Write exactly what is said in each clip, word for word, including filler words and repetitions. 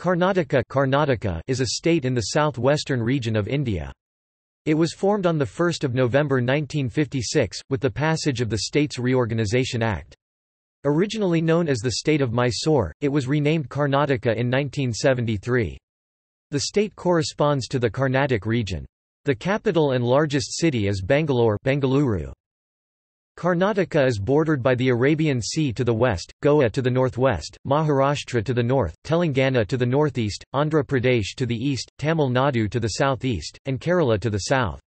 Karnataka, Karnataka is a state in the southwestern region of India. It was formed on the first of November nineteen fifty-six, with the passage of the State's Reorganisation Act. Originally known as the State of Mysore, it was renamed Karnataka in nineteen seventy-three. The state corresponds to the Carnatic region. The capital and largest city is Bangalore, Bengaluru. Karnataka is bordered by the Arabian Sea to the west, Goa to the northwest, Maharashtra to the north, Telangana to the northeast, Andhra Pradesh to the east, Tamil Nadu to the southeast, and Kerala to the south.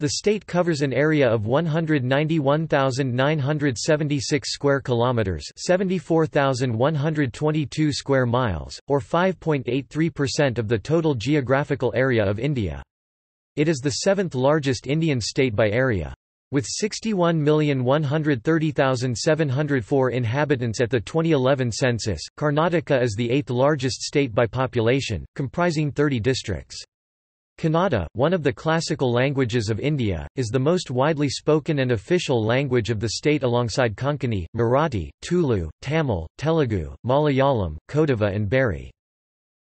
The state covers an area of one hundred ninety-one thousand nine hundred seventy-six square kilometers, seventy-four thousand one hundred twenty-two square miles, or five point eight three percent of the total geographical area of India. It is the seventh largest Indian state by area. With sixty-one million one hundred thirty thousand seven hundred four inhabitants at the twenty eleven census, Karnataka is the eighth largest state by population, comprising thirty districts. Kannada, one of the classical languages of India, is the most widely spoken and official language of the state alongside Konkani, Marathi, Tulu, Tamil, Telugu, Malayalam, Kodava and Beri.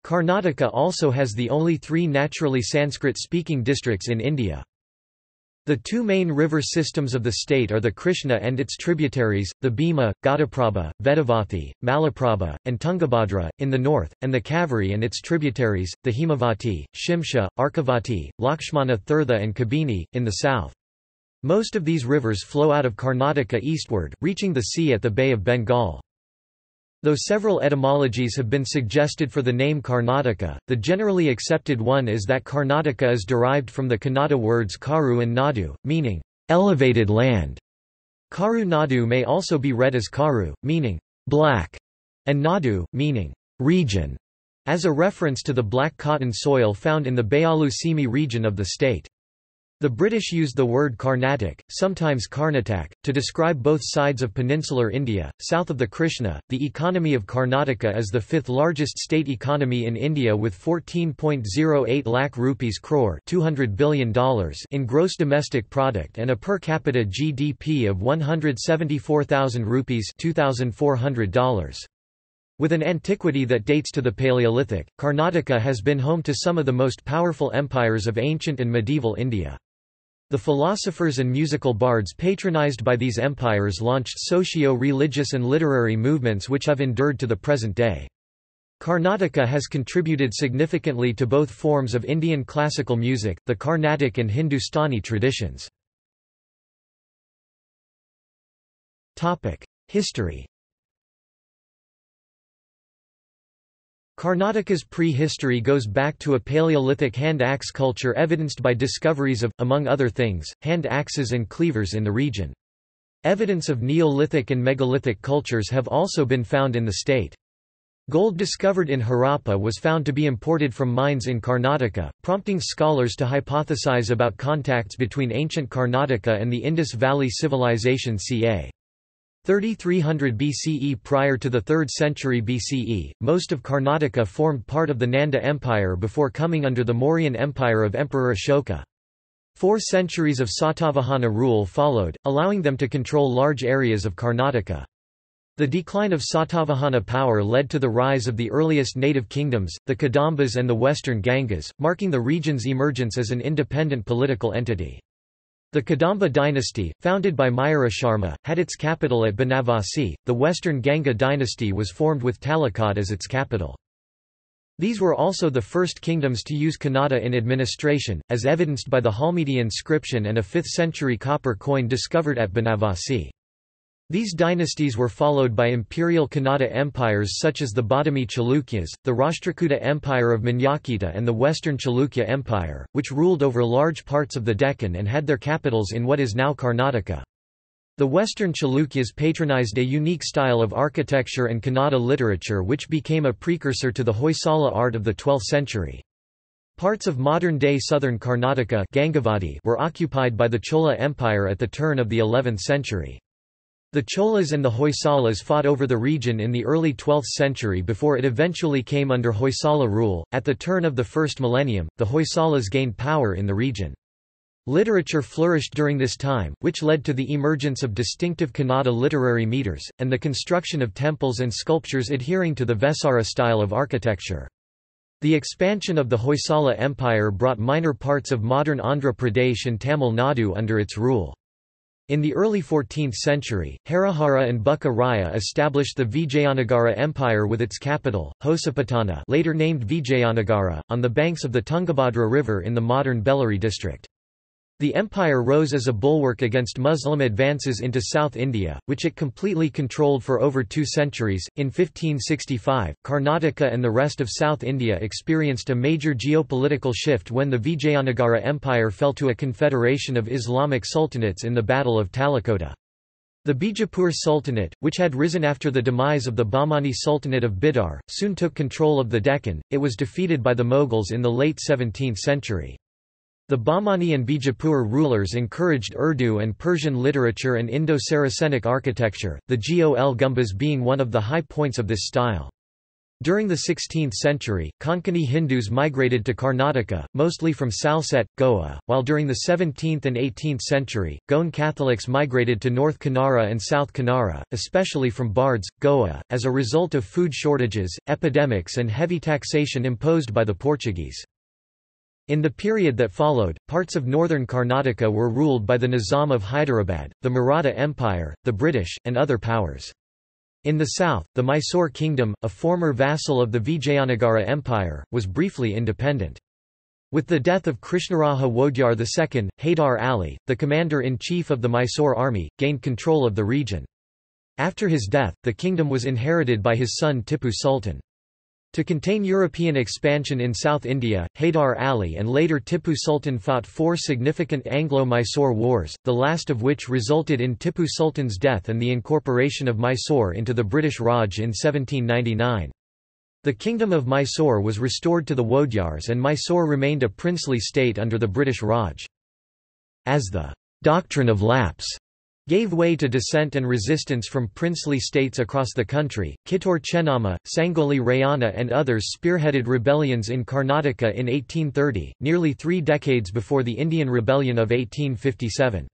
Karnataka also has the only three naturally Sanskrit-speaking districts in India. The two main river systems of the state are the Krishna and its tributaries, the Bhima, Ghattaprabha, Vedavathi, Malaprabha, and Tungabhadra, in the north, and the Kaveri and its tributaries, the Himavati, Shimsha, Arkavati, Lakshmana Tirtha and Kabini, in the south. Most of these rivers flow out of Karnataka eastward, reaching the sea at the Bay of Bengal. Though several etymologies have been suggested for the name Karnataka, the generally accepted one is that Karnataka is derived from the Kannada words Karu and Nadu, meaning, elevated land. Karu Nadu may also be read as Karu, meaning, black, and Nadu, meaning, region, as a reference to the black cotton soil found in the Bayalu-Simi region of the state. The British used the word Carnatic, sometimes Karnatak, to describe both sides of peninsular India, south of the Krishna. The economy of Karnataka is the fifth largest state economy in India with fourteen point zero eight lakh rupees crore, two hundred billion dollars in gross domestic product and a per capita G D P of one hundred seventy-four thousand rupees, two thousand four hundred dollars. With an antiquity that dates to the Paleolithic, Karnataka has been home to some of the most powerful empires of ancient and medieval India. The philosophers and musical bards patronized by these empires launched socio-religious and literary movements which have endured to the present day. Karnataka has contributed significantly to both forms of Indian classical music, the Carnatic and Hindustani traditions. History. Karnataka's pre-history goes back to a Paleolithic hand-axe culture evidenced by discoveries of, among other things, hand axes and cleavers in the region. Evidence of Neolithic and megalithic cultures have also been found in the state. Gold discovered in Harappa was found to be imported from mines in Karnataka, prompting scholars to hypothesize about contacts between ancient Karnataka and the Indus Valley Civilization circa thirty-three hundred B C E. Prior to the third century B C E, most of Karnataka formed part of the Nanda Empire before coming under the Mauryan Empire of Emperor Ashoka. Four centuries of Satavahana rule followed, allowing them to control large areas of Karnataka. The decline of Satavahana power led to the rise of the earliest native kingdoms, the Kadambas and the Western Gangas, marking the region's emergence as an independent political entity. The Kadamba dynasty, founded by Myra Sharma, had its capital at Banavasi. The Western Ganga dynasty was formed with Talakad as its capital. These were also the first kingdoms to use Kannada in administration, as evidenced by the Halmidi inscription and a fifth century copper coin discovered at Banavasi. These dynasties were followed by imperial Kannada empires such as the Badami Chalukyas, the Rashtrakuta Empire of Manyakhita and the Western Chalukya Empire, which ruled over large parts of the Deccan and had their capitals in what is now Karnataka. The Western Chalukyas patronized a unique style of architecture and Kannada literature which became a precursor to the Hoysala art of the twelfth century. Parts of modern-day southern Karnataka Gangavadi were occupied by the Chola Empire at the turn of the eleventh century. The Cholas and the Hoysalas fought over the region in the early twelfth century before it eventually came under Hoysala rule. At the turn of the first millennium, the Hoysalas gained power in the region. Literature flourished during this time, which led to the emergence of distinctive Kannada literary meters, and the construction of temples and sculptures adhering to the Vesara style of architecture. The expansion of the Hoysala Empire brought minor parts of modern Andhra Pradesh and Tamil Nadu under its rule. In the early fourteenth century, Harihara and Bukka Raya established the Vijayanagara Empire with its capital, Hosapatana, later named Vijayanagara, on the banks of the Tungabhadra River in the modern Bellary district. The empire rose as a bulwark against Muslim advances into South India, which it completely controlled for over two centuries. In fifteen sixty-five, Karnataka and the rest of South India experienced a major geopolitical shift when the Vijayanagara Empire fell to a confederation of Islamic sultanates in the Battle of Talikota. The Bijapur Sultanate, which had risen after the demise of the Bahmani Sultanate of Bidar, soon took control of the Deccan. It was defeated by the Mughals in the late seventeenth century. The Bahmani and Bijapur rulers encouraged Urdu and Persian literature and Indo-Saracenic architecture, the Gol Gumbas being one of the high points of this style. During the sixteenth century, Konkani Hindus migrated to Karnataka, mostly from Salset, Goa, while during the seventeenth and eighteenth century, Goan Catholics migrated to North Kannada and South Kannada, especially from Bards, Goa, as a result of food shortages, epidemics and heavy taxation imposed by the Portuguese. In the period that followed, parts of northern Karnataka were ruled by the Nizam of Hyderabad, the Maratha Empire, the British, and other powers. In the south, the Mysore Kingdom, a former vassal of the Vijayanagara Empire, was briefly independent. With the death of Krishnaraja Wodyar the second, Haydar Ali, the commander-in-chief of the Mysore army, gained control of the region. After his death, the kingdom was inherited by his son Tipu Sultan. To contain European expansion in South India, Haydar Ali and later Tipu Sultan fought four significant Anglo-Mysore wars, the last of which resulted in Tipu Sultan's death and the incorporation of Mysore into the British Raj in seventeen ninety-nine. The Kingdom of Mysore was restored to the Wodyars and Mysore remained a princely state under the British Raj. As the doctrine of lapse gave way to dissent and resistance from princely states across the country, Kittur Chennamma, Sangoli Rayana and others spearheaded rebellions in Karnataka in eighteen thirty, nearly three decades before the Indian Rebellion of eighteen fifty-seven.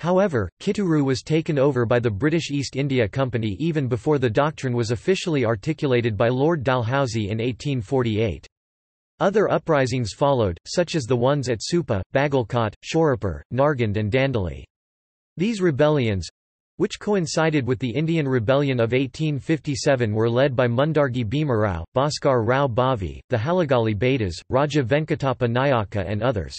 However, Kitturu was taken over by the British East India Company even before the doctrine was officially articulated by Lord Dalhousie in eighteen forty-eight. Other uprisings followed, such as the ones at Supa, Bagalkot, Shorapur, Nargand and Dandeli. These rebellions—which coincided with the Indian Rebellion of eighteen fifty-seven were led by Mundargi Bhimarao, Bhaskar Rao Bhavi, the Halagali Betas, Raja Venkatappa Nayaka and others.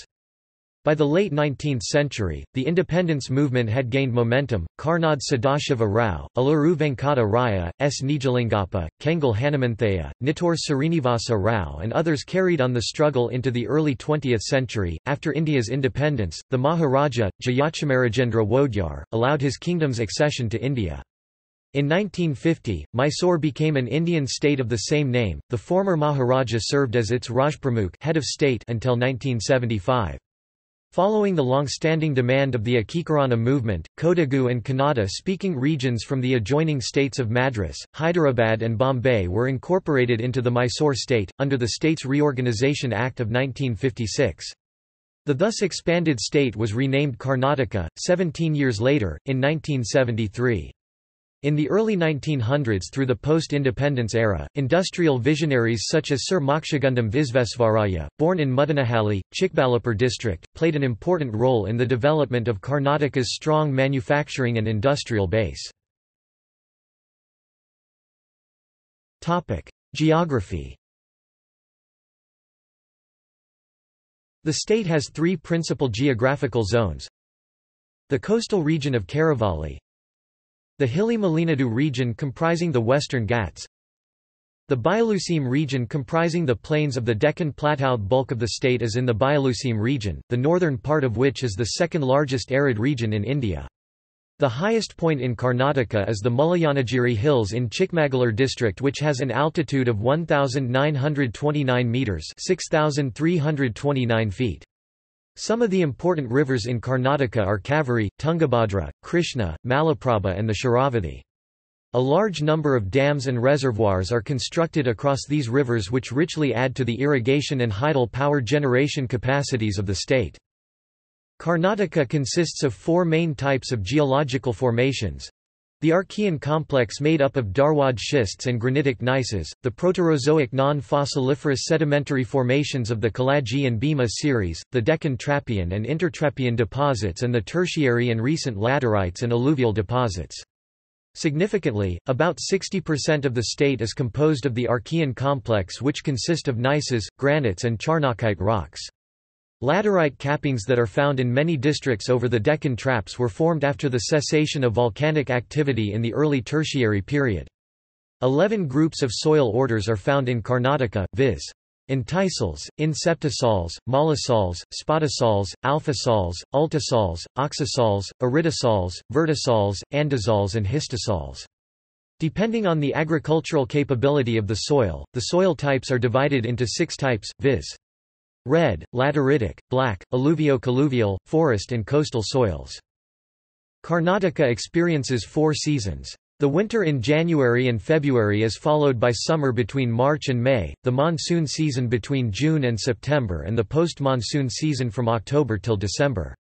By the late nineteenth century, the independence movement had gained momentum. Karnad Sadashiva Rao, Alluru Venkata Raya, S. Nijalingappa, Kengal Hanumanthaya, Nittor Srinivasa Rao, and others carried on the struggle into the early twentieth century. After India's independence, the Maharaja, Jayachamarajendra Wodyar, allowed his kingdom's accession to India. In nineteen fifty, Mysore became an Indian state of the same name. The former Maharaja served as its Rajpramukh head of state until nineteen seventy-five. Following the long-standing demand of the Akikarana movement, Kodagu and Kannada-speaking regions from the adjoining states of Madras, Hyderabad and Bombay were incorporated into the Mysore state, under the States Reorganisation Act of nineteen fifty-six. The thus expanded state was renamed Karnataka, seventeen years later, in nineteen seventy-three. In the early nineteen hundreds through the post-independence era, industrial visionaries such as Sir Mokshagundam Visvesvaraya, born in Mudanahalli, Chikbalapur district, played an important role in the development of Karnataka's strong manufacturing and industrial base. Geography. The state has three principal geographical zones. The coastal region of Karavalli, the hilly Malinadu region comprising the Western Ghats, the Bialusim region comprising the plains of the Deccan Plateau. The bulk of the state is in the Bialusim region, the northern part of which is the second largest arid region in India. The highest point in Karnataka is the Mulayanagiri Hills in Chikmagalur district, which has an altitude of one thousand nine hundred twenty-nine meters (six thousand three hundred twenty-nine feet). Some of the important rivers in Karnataka are Kaveri, Tungabhadra, Krishna, Malaprabha and the Sharavati. A large number of dams and reservoirs are constructed across these rivers which richly add to the irrigation and hydel power generation capacities of the state. Karnataka consists of four main types of geological formations. The Archean complex made up of Darwad schists and granitic gneisses, the Proterozoic non-fossiliferous sedimentary formations of the Kalaji and Bhima series, the Deccan Trappean and Intertrappean deposits and the Tertiary and recent laterites and alluvial deposits. Significantly, about sixty percent of the state is composed of the Archean complex, which consist of gneisses, granites and Charnakite rocks. Laterite cappings that are found in many districts over the Deccan Traps were formed after the cessation of volcanic activity in the early Tertiary period. Eleven groups of soil orders are found in Karnataka, viz. Intisals, inseptisals, mollisals, spottisals, alphasals, ultisals, oxisals, iridisals, vertisals, andisals and histisals. Depending on the agricultural capability of the soil, the soil types are divided into six types, viz. Red, lateritic, black, alluvio-colluvial, forest and coastal soils. Karnataka experiences four seasons. The winter in January and February is followed by summer between March and May, the monsoon season between June and September and the post-monsoon season from October till December.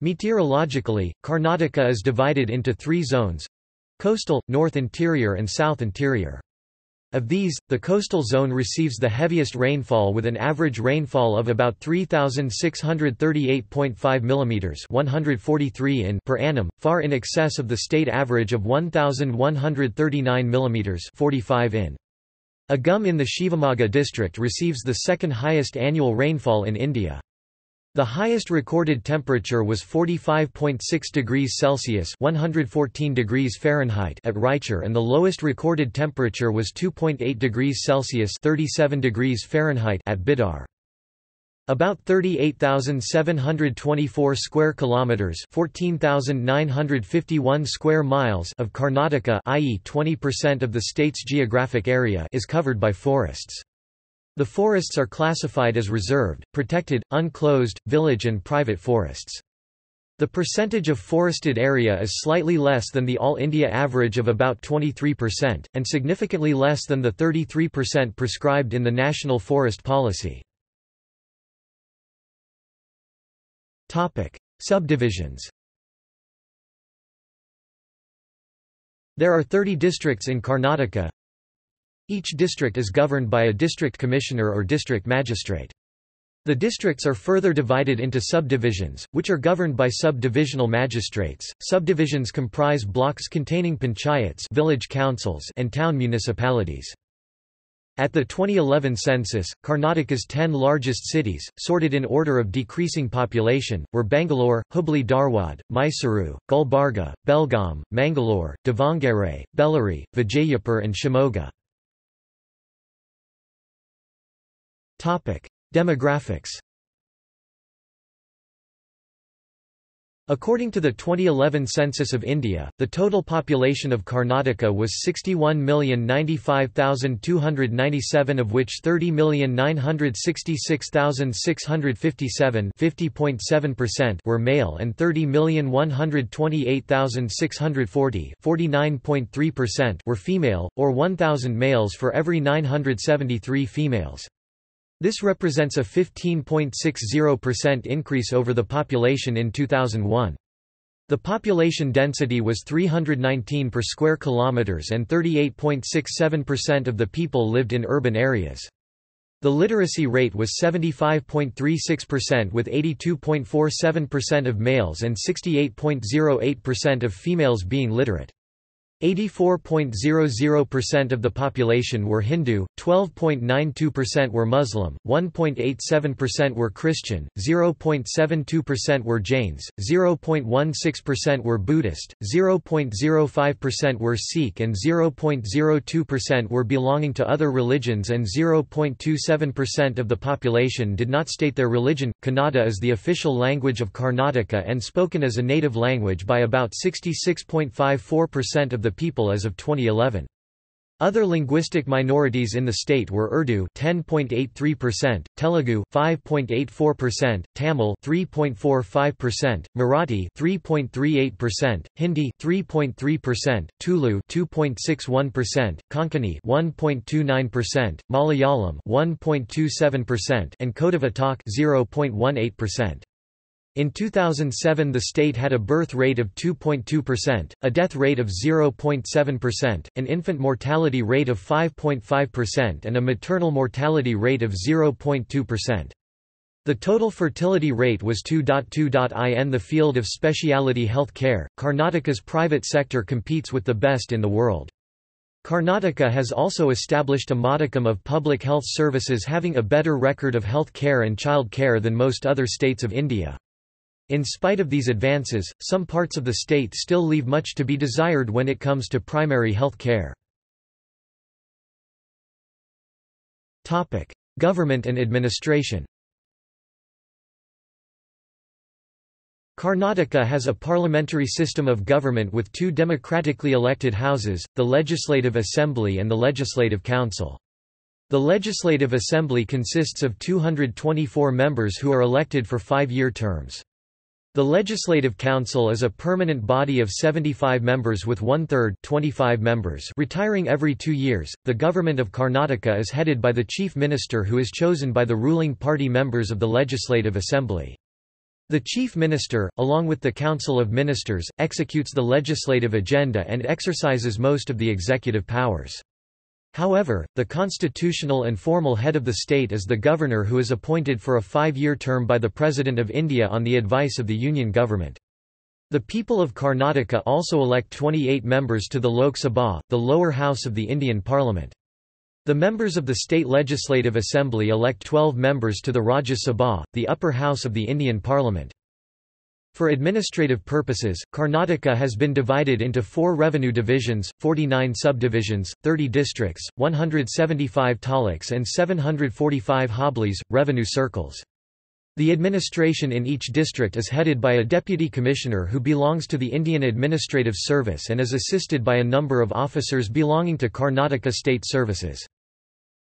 Meteorologically, Karnataka is divided into three zones—coastal, north interior and south interior. Of these, the coastal zone receives the heaviest rainfall with an average rainfall of about three thousand six hundred thirty-eight point five millimeters per annum, far in excess of the state average of one thousand one hundred thirty-nine millimeters. Agum in the Shivamogga district receives the second highest annual rainfall in India. The highest recorded temperature was forty-five point six degrees Celsius one hundred fourteen degrees Fahrenheit at Raichur and the lowest recorded temperature was two point eight degrees Celsius thirty-seven degrees Fahrenheit at Bidar. About thirty-eight thousand seven hundred twenty-four square kilometers, fourteen thousand nine hundred fifty-one square miles of Karnataka, that is twenty percent of the state's geographic area, is covered by forests. The forests are classified as reserved, protected, unclosed, village and private forests. The percentage of forested area is slightly less than the all-India average of about twenty-three percent, and significantly less than the thirty-three percent prescribed in the National Forest Policy. Subdivisions. There are thirty districts in Karnataka. Each district is governed by a district commissioner or district magistrate. The districts are further divided into subdivisions, which are governed by subdivisional magistrates. Subdivisions comprise blocks containing panchayats, village councils, and town municipalities. At the twenty eleven census, Karnataka's ten largest cities, sorted in order of decreasing population, were Bangalore, Hubli-Dharwad, Mysuru, Gulbarga, Belgaum, Mangalore, Davangere, Bellary, Vijayapur, and Shimoga. Demographics. According to the twenty eleven Census of India, the total population of Karnataka was sixty-one million ninety-five thousand two hundred ninety-seven, of which thirty million nine hundred sixty-six thousand six hundred fifty-seven, fifty point seven percent, were male and thirty million one hundred twenty-eight thousand six hundred forty, forty-nine point three percent, were female, or one thousand males for every nine hundred seventy-three females. This represents a fifteen point six zero percent increase over the population in two thousand one. The population density was three hundred nineteen per square kilometers and thirty-eight point six seven percent of the people lived in urban areas. The literacy rate was seventy-five point three six percent with eighty-two point four seven percent of males and sixty-eight point zero eight percent of females being literate. eighty-four point zero zero percent of the population were Hindu, twelve point nine two percent were Muslim, one point eight seven percent were Christian, zero point seven two percent were Jains, zero point one six percent were Buddhist, zero point zero five percent were Sikh and zero point zero two percent were belonging to other religions and zero point two seven percent of the population did not state their religion. Kannada is the official language of Karnataka and spoken as a native language by about sixty-six point five four percent of the people as of twenty eleven. Other linguistic minorities in the state were Urdu ten point eight three percent, Telugu five point eight four percent, Tamil three point four five percent, Marathi three point three eight percent, Hindi three point three percent, Tulu two point six one percent, Konkani one point two nine percent, Malayalam one point two seven percent and Kodavatak zero point one eight percent. In two thousand seven the state had a birth rate of two point two percent, a death rate of zero point seven percent, an infant mortality rate of five point five percent and a maternal mortality rate of zero point two percent. The total fertility rate was two point two. In the field of specialty health care, Karnataka's private sector competes with the best in the world. Karnataka has also established a modicum of public health services having a better record of health care and child care than most other states of India. In spite of these advances, some parts of the state still leave much to be desired when it comes to primary health care. Topic: Government and administration. Karnataka has a parliamentary system of government with two democratically elected houses, the Legislative Assembly and the Legislative Council. The Legislative Assembly consists of two hundred twenty-four members who are elected for five-year terms. The Legislative Council is a permanent body of seventy-five members with one-third (twenty-five members) retiring every two years. The government of Karnataka is headed by the Chief Minister, who is chosen by the ruling party members of the Legislative Assembly. The Chief Minister, along with the Council of Ministers, executes the legislative agenda and exercises most of the executive powers. However, the constitutional and formal head of the state is the governor, who is appointed for a five-year term by the President of India on the advice of the Union Government. The people of Karnataka also elect twenty-eight members to the Lok Sabha, the lower house of the Indian Parliament. The members of the State Legislative Assembly elect twelve members to the Rajya Sabha, the upper house of the Indian Parliament. For administrative purposes, Karnataka has been divided into four revenue divisions, forty-nine subdivisions, thirty districts, one hundred seventy-five taluks and seven hundred forty-five hobblies, revenue circles. The administration in each district is headed by a deputy commissioner who belongs to the Indian Administrative Service and is assisted by a number of officers belonging to Karnataka State Services.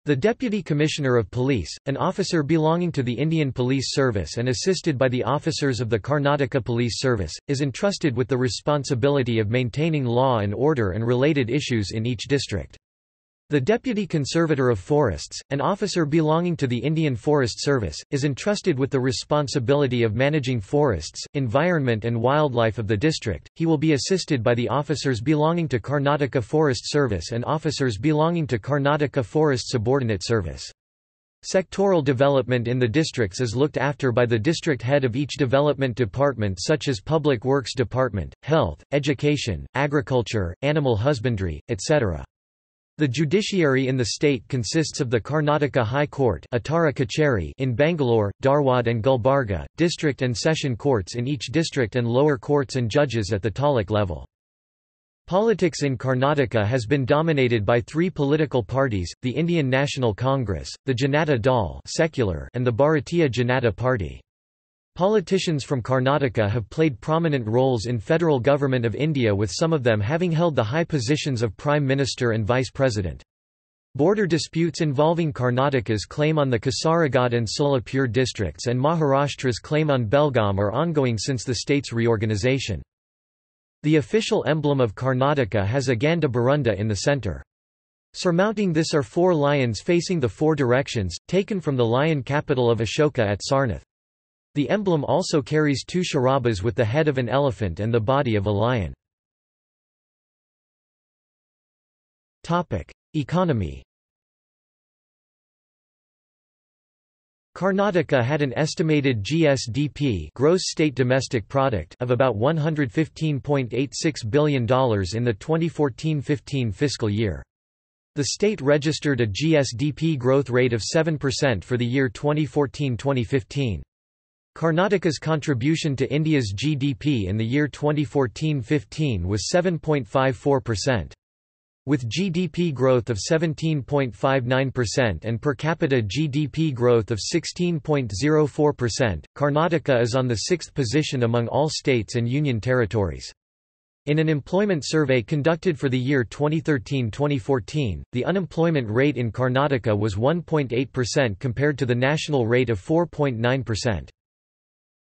The Deputy Commissioner of Police, an officer belonging to the Indian Police Service and assisted by the officers of the Karnataka Police Service, is entrusted with the responsibility of maintaining law and order and related issues in each district. The Deputy Conservator of Forests, an officer belonging to the Indian Forest Service, is entrusted with the responsibility of managing forests, environment and wildlife of the district. He will be assisted by the officers belonging to Karnataka Forest Service and officers belonging to Karnataka Forest Subordinate Service. Sectoral development in the districts is looked after by the district head of each development department, such as Public Works Department, Health, Education, Agriculture, Animal Husbandry, et cetera. The judiciary in the state consists of the Karnataka High Court in Bangalore, Darwad and Gulbarga, district and session courts in each district and lower courts and judges at the taluk level. Politics in Karnataka has been dominated by three political parties, the Indian National Congress, the Janata Dal secular, and the Bharatiya Janata Party. Politicians from Karnataka have played prominent roles in federal government of India, with some of them having held the high positions of Prime Minister and Vice President. Border disputes involving Karnataka's claim on the Kasaragod and Solapur districts and Maharashtra's claim on Belgaum are ongoing since the state's reorganisation. The official emblem of Karnataka has a Ganda Burunda in the centre. Surmounting this are four lions facing the four directions, taken from the lion capital of Ashoka at Sarnath. The emblem also carries two sharabas with the head of an elephant and the body of a lion. Topic: Economy. Karnataka had an estimated G S D P (gross state domestic product) of about one hundred fifteen point eight six billion dollars in the twenty fourteen fifteen fiscal year. The state registered a G S D P growth rate of seven percent for the year twenty fourteen to twenty fifteen. Karnataka's contribution to India's G D P in the year twenty fourteen fifteen was seven point five four percent. With G D P growth of seventeen point five nine percent and per capita G D P growth of sixteen point zero four percent, Karnataka is on the sixth position among all states and union territories. In an employment survey conducted for the year twenty thirteen to twenty fourteen, the unemployment rate in Karnataka was one point eight percent compared to the national rate of four point nine percent.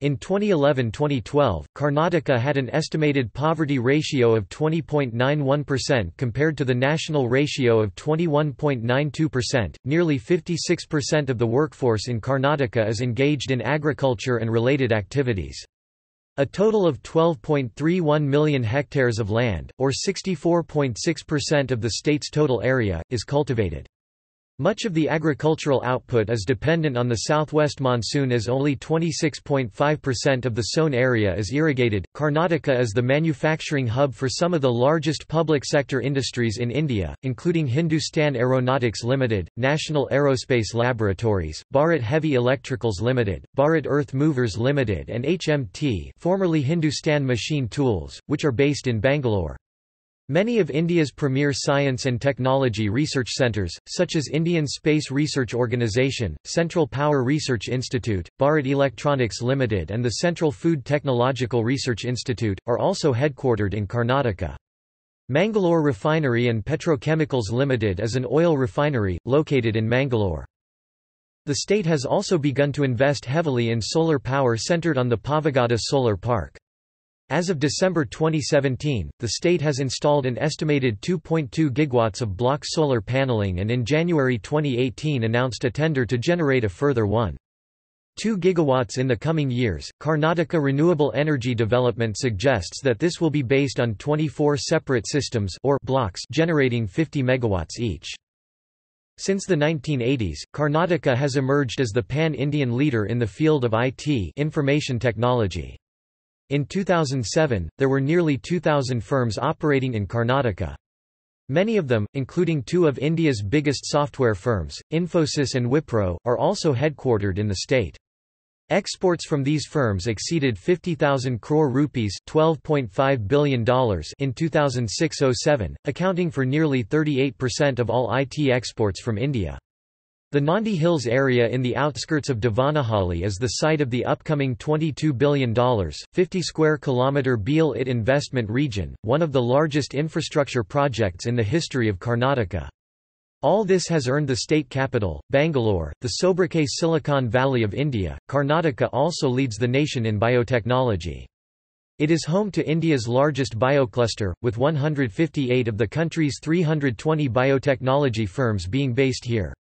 In twenty eleven to twenty twelve, Karnataka had an estimated poverty ratio of twenty point nine one percent compared to the national ratio of twenty-one point nine two percent. Nearly fifty-six percent of the workforce in Karnataka is engaged in agriculture and related activities. A total of twelve point three one million hectares of land, or sixty-four point six percent of the state's total area, is cultivated. Much of the agricultural output is dependent on the southwest monsoon, as only twenty-six point five percent of the sown area is irrigated. Karnataka is the manufacturing hub for some of the largest public sector industries in India, including Hindustan Aeronautics Limited, National Aerospace Laboratories, Bharat Heavy Electricals Limited, Bharat Earth Movers Limited and H M T, formerly Hindustan Machine Tools, which are based in Bangalore. Many of India's premier science and technology research centres, such as Indian Space Research Organisation, Central Power Research Institute, Bharat Electronics Limited and the Central Food Technological Research Institute, are also headquartered in Karnataka. Mangalore Refinery and Petrochemicals Limited is an oil refinery, located in Mangalore. The state has also begun to invest heavily in solar power centred on the Pavagada Solar Park. As of December twenty seventeen, the state has installed an estimated two point two gigawatts of block solar paneling and in January twenty eighteen announced a tender to generate a further one point two gigawatts in the coming years. Karnataka Renewable Energy Development suggests that this will be based on twenty-four separate systems or blocks generating fifty megawatts each. Since the nineteen eighties, Karnataka has emerged as the pan-Indian leader in the field of I T, information technology. In two thousand seven, there were nearly two thousand firms operating in Karnataka. Many of them, including two of India's biggest software firms, Infosys and Wipro, are also headquartered in the state. Exports from these firms exceeded fifty thousand crore rupees twelve point five billion dollars in two thousand six to oh seven, accounting for nearly thirty-eight percent of all I T exports from India. The Nandi Hills area in the outskirts of Devanahalli is the site of the upcoming twenty-two billion dollars, fifty square kilometer Beel It investment region, one of the largest infrastructure projects in the history of Karnataka. All this has earned the state capital, Bangalore, the sobriquet Silicon Valley of India. Karnataka also leads the nation in biotechnology. It is home to India's largest biocluster, with one hundred fifty-eight of the country's three hundred twenty biotechnology firms being based here.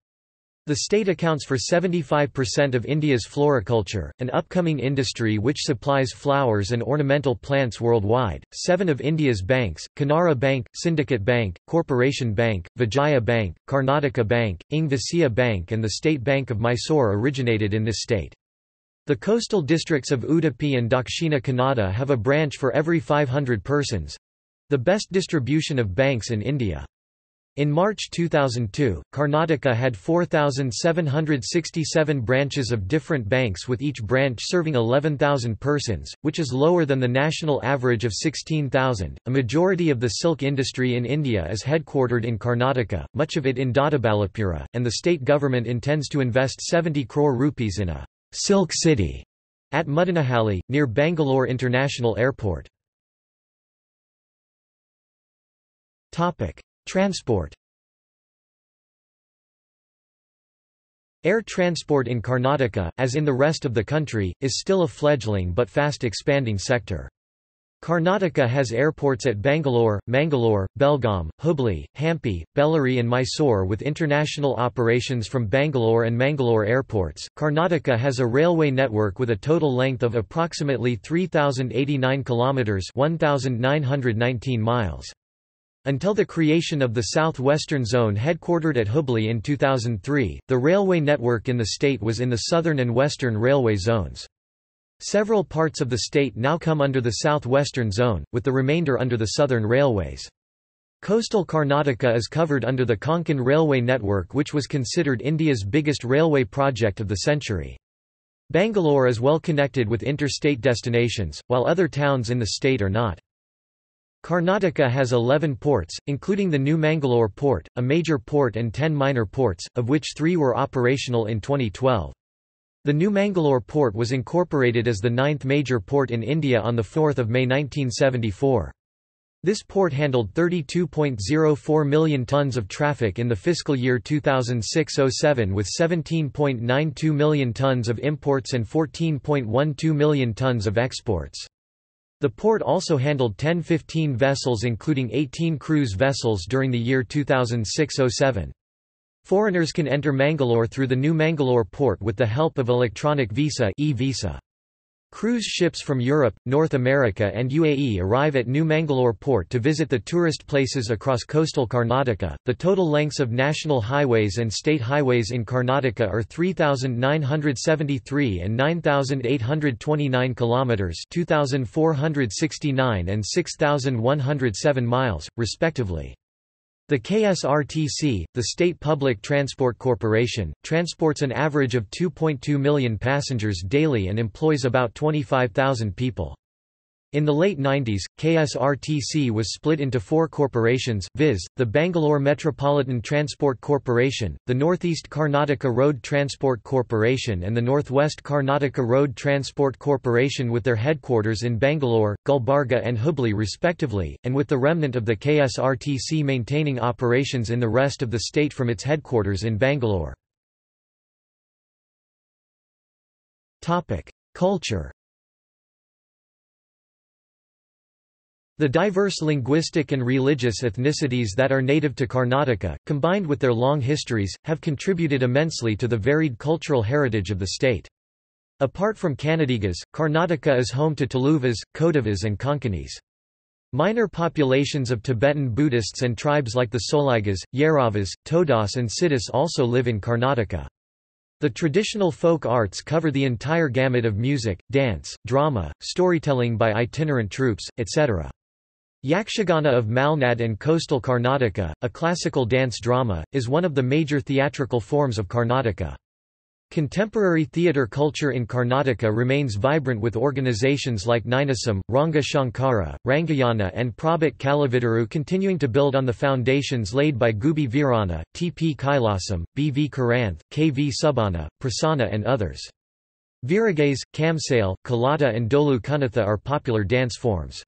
The state accounts for seventy-five percent of India's floriculture, an upcoming industry which supplies flowers and ornamental plants worldwide. Seven of India's banks, Canara Bank, Syndicate Bank, Corporation Bank, Vijaya Bank, Karnataka Bank, Ingvasia Bank and the State Bank of Mysore originated in this state. The coastal districts of Udupi and Dakshina Kannada have a branch for every five hundred persons—the best distribution of banks in India. In March two thousand two, Karnataka had four thousand seven hundred sixty-seven branches of different banks, with each branch serving eleven thousand persons, which is lower than the national average of sixteen thousand. A majority of the silk industry in India is headquartered in Karnataka, much of it in Doddaballapura, and the state government intends to invest seventy crore rupees in a silk city at Mudanahalli, near Bangalore International Airport. Transport. Air transport in Karnataka, as in the rest of the country, is still a fledgling but fast expanding sector. Karnataka has airports at Bangalore, Mangalore, Belgaum, Hubli, Hampi, Bellary and Mysore with international operations from Bangalore and Mangalore airports. Karnataka has a railway network with a total length of approximately three thousand eighty-nine kilometers, one thousand nine hundred nineteen miles. Until the creation of the Southwestern Zone headquartered at Hubli in two thousand three, the railway network in the state was in the Southern and Western Railway Zones. Several parts of the state now come under the Southwestern Zone, with the remainder under the Southern Railways. Coastal Karnataka is covered under the Konkan Railway Network, which was considered India's biggest railway project of the century. Bangalore is well connected with interstate destinations, while other towns in the state are not. Karnataka has eleven ports, including the new Mangalore port, a major port and ten minor ports, of which three were operational in twenty twelve. The new Mangalore port was incorporated as the ninth major port in India on the fourth of May nineteen seventy-four. This port handled thirty-two point zero four million tons of traffic in the fiscal year two thousand six to oh seven, with seventeen point nine two million tons of imports and fourteen point one two million tons of exports. The port also handled ten fifteen vessels, including eighteen cruise vessels, during the year two thousand six to oh seven. Foreigners can enter Mangalore through the new Mangalore port with the help of electronic visa e-visa. Cruise ships from Europe, North America and U A E arrive at New Mangalore port to visit the tourist places across coastal Karnataka. The total lengths of national highways and state highways in Karnataka are three thousand nine hundred seventy-three and nine thousand eight hundred twenty-nine kilometers, two thousand four hundred sixty-nine and six thousand one hundred seven miles respectively. The K S R T C, the state public transport corporation, transports an average of two point two million passengers daily and employs about twenty-five thousand people. In the late nineties, K S R T C was split into four corporations, viz., the Bangalore Metropolitan Transport Corporation, the Northeast Karnataka Road Transport Corporation and the Northwest Karnataka Road Transport Corporation, with their headquarters in Bangalore, Gulbarga and Hubli respectively, and with the remnant of the K S R T C maintaining operations in the rest of the state from its headquarters in Bangalore. Culture. The diverse linguistic and religious ethnicities that are native to Karnataka, combined with their long histories, have contributed immensely to the varied cultural heritage of the state. Apart from Kannadigas, Karnataka is home to Tuluvas, Kodavas and Konkanis. Minor populations of Tibetan Buddhists and tribes like the Soligas, Yeravas, Todas and Siddhis also live in Karnataka. The traditional folk arts cover the entire gamut of music, dance, drama, storytelling by itinerant troupes, et cetera. Yakshagana of Malnad and coastal Karnataka, a classical dance drama, is one of the major theatrical forms of Karnataka. Contemporary theatre culture in Karnataka remains vibrant, with organisations like Ninasam, Ranga Shankara, Rangayana and Prabhat Kalavidaru continuing to build on the foundations laid by Gubi Veerana, T P Kailasam, B V Karanth, K V Subhana, Prasanna and others. Viragais, Kamsale, Kalata and Dolu Kunatha are popular dance forms.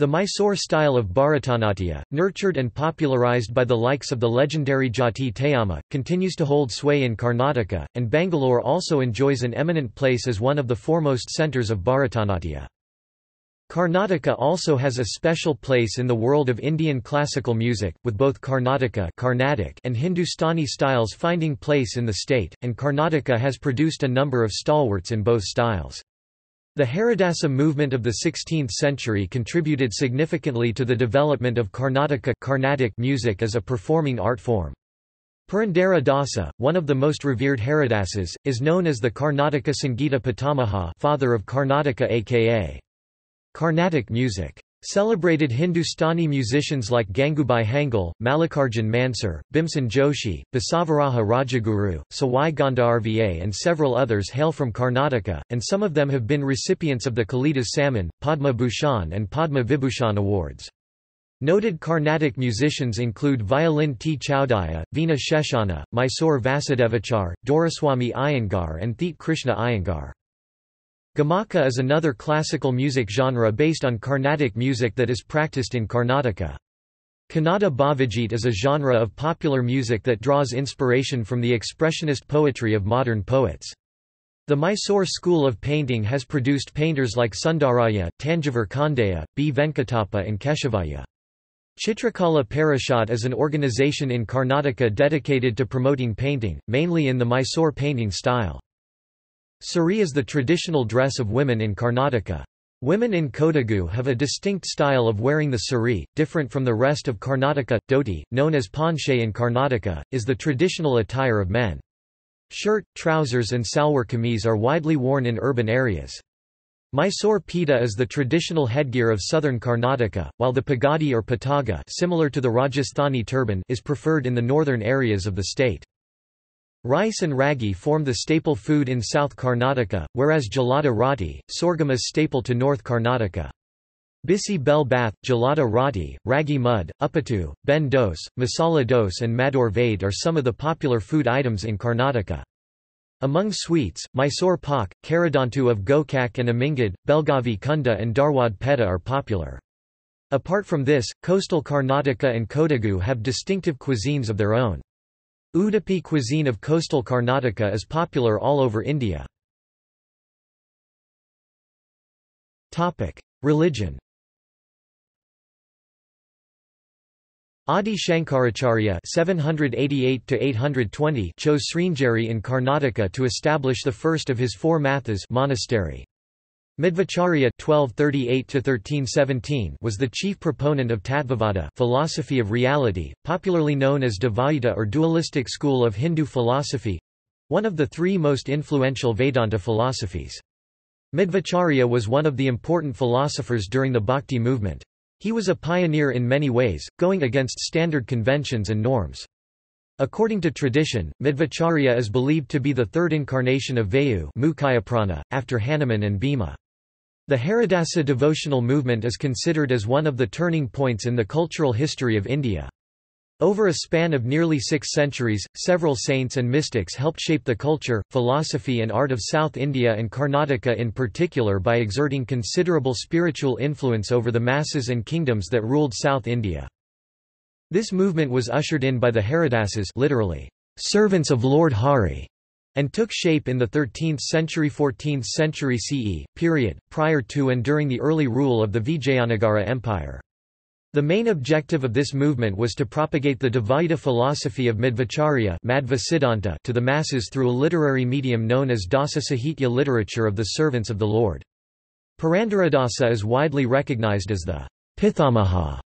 The Mysore style of Bharatanatyam, nurtured and popularised by the likes of the legendary Jati Tayamma, continues to hold sway in Karnataka, and Bangalore also enjoys an eminent place as one of the foremost centres of Bharatanatyam. Karnataka also has a special place in the world of Indian classical music, with both Karnataka Carnatic and Hindustani styles finding place in the state, and Karnataka has produced a number of stalwarts in both styles. The Haridasa movement of the sixteenth century contributed significantly to the development of Karnataka Carnatic music as a performing art form. Purandara Dasa, one of the most revered Haridasas, is known as the Karnataka Sangeeta Pitamaha, father of Karnataka aka Carnatic music. Celebrated Hindustani musicians like Gangubai Hangal, Malikarjun Mansur, Bhimsen Joshi, Basavaraja Rajaguru, Sawai Gandharva and several others hail from Karnataka, and some of them have been recipients of the Kalidas Samman, Padma Bhushan and Padma Vibhushan awards. Noted Carnatic musicians include violin T. Chaudhaya, Veena Sheshana, Mysore Vasudevachar, Doraswamy Iyengar and Theet Krishna Iyengar. Gamaka is another classical music genre based on Carnatic music that is practiced in Karnataka. Kannada Bhavajit is a genre of popular music that draws inspiration from the expressionist poetry of modern poets. The Mysore school of painting has produced painters like Sundaraya, Tanjavur Kandeya, B. Venkatappa and Keshavaya. Chitrakala Parishat is an organization in Karnataka dedicated to promoting painting, mainly in the Mysore painting style. Sari is the traditional dress of women in Karnataka. Women in Kodagu have a distinct style of wearing the sari, different from the rest of Karnataka. Dhoti, known as panshe in Karnataka, is the traditional attire of men. Shirt, trousers and salwar kameez are widely worn in urban areas. Mysore pita is the traditional headgear of southern Karnataka, while the pagadi or pataga, similar to the Rajasthani turban, is preferred in the northern areas of the state. Rice and ragi form the staple food in South Karnataka, whereas gelada roti, sorghum is staple to North Karnataka. Bisi bell bath, gelada roti, ragi mud, uppattu, ben dose, masala dose and mador vade are some of the popular food items in Karnataka. Among sweets, Mysore pak, karadantu of Gokak and Amingad, Belgavi kunda and Darwad peta are popular. Apart from this, coastal Karnataka and Kodagu have distinctive cuisines of their own. Udupi cuisine of coastal Karnataka is popular all over India. Religion. Adi Shankaracharya seven eighty-eight to eight twenty chose Sringeri in Karnataka to establish the first of his four mathas monastery. Madhvacharya twelve thirty-eight to thirteen seventeen was the chief proponent of Tattvavada philosophy of reality, popularly known as Dvaita or dualistic school of Hindu philosophy—one of the three most influential Vedanta philosophies. Madhvacharya was one of the important philosophers during the Bhakti movement. He was a pioneer in many ways, going against standard conventions and norms. According to tradition, Madhvacharya is believed to be the third incarnation of Vayu Mukayaprana, after Hanuman and Bhima. The Haridasa devotional movement is considered as one of the turning points in the cultural history of India. Over a span of nearly six centuries, several saints and mystics helped shape the culture, philosophy and art of South India and Karnataka in particular by exerting considerable spiritual influence over the masses and kingdoms that ruled South India. This movement was ushered in by the Haridasas, literally, servants of Lord Hari, and took shape in the thirteenth century to fourteenth century C E, period, prior to and during the early rule of the Vijayanagara Empire. The main objective of this movement was to propagate the Dvaita philosophy of Madhvacharya to the masses through a literary medium known as Dasa Sahitya, literature of the servants of the Lord. Purandaradasa is widely recognized as the Pithamaha